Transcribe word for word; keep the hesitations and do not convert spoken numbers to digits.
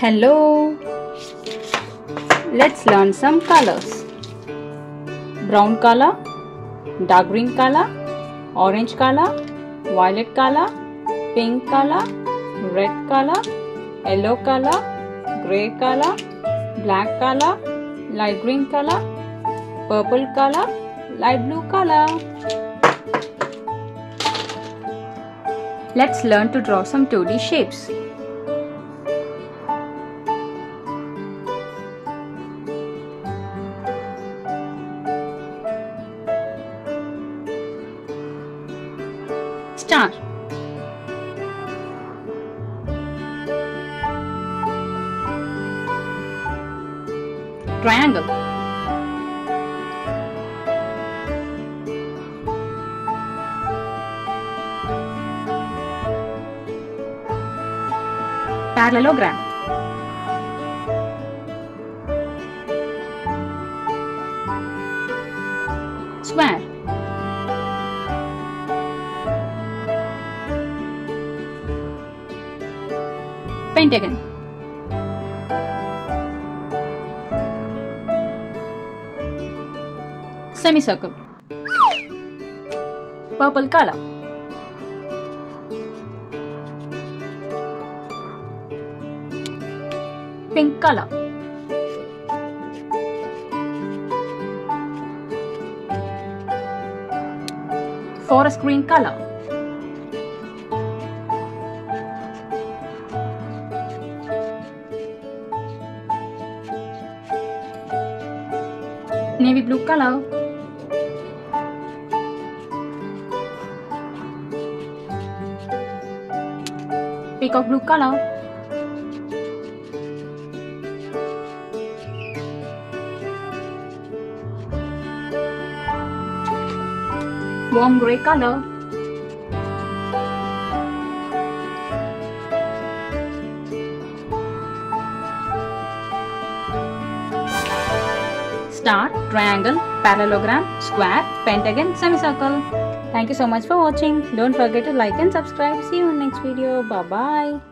Hello! Let's learn some colors. Brown color, dark green color, orange color, violet color, pink color, red color, yellow color, grey color, black color, light green color, purple color, light blue color. Let's learn to draw some two D shapes. Star, triangle, parallelogram, square, pentagon, semicircle, purple color, pink color, forest green color, navy blue color, peacock blue color, warm grey color, star, triangle, parallelogram, square, pentagon, semicircle. Thank you so much for watching. Don't forget to like and subscribe. See you in next video. Bye bye.